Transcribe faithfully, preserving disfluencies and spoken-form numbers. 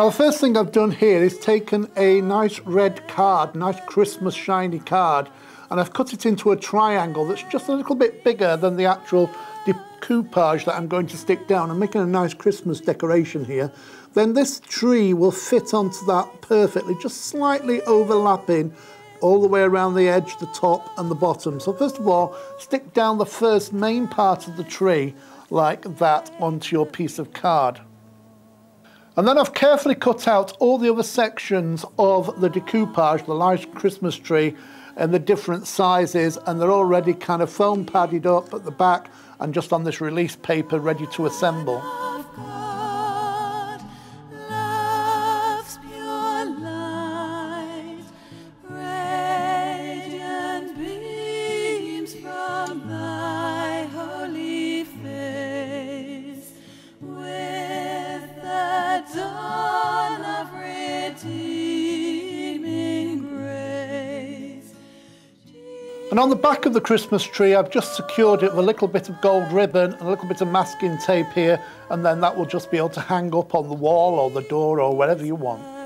Now the first thing I've done here is taken a nice red card, nice Christmas shiny card, and I've cut it into a triangle that's just a little bit bigger than the actual decoupage that I'm going to stick down. I'm making a nice Christmas decoration here. Then this tree will fit onto that perfectly, just slightly overlapping all the way around the edge, the top and the bottom. So first of all, stick down the first main part of the tree like that onto your piece of card. And then I've carefully cut out all the other sections of the decoupage, the nice Christmas tree, and the different sizes, and they're already kind of foam padded up at the back and just on this release paper ready to assemble. And on the back of the Christmas tree, I've just secured it with a little bit of gold ribbon and a little bit of masking tape here, and then that will just be able to hang up on the wall or the door or wherever you want.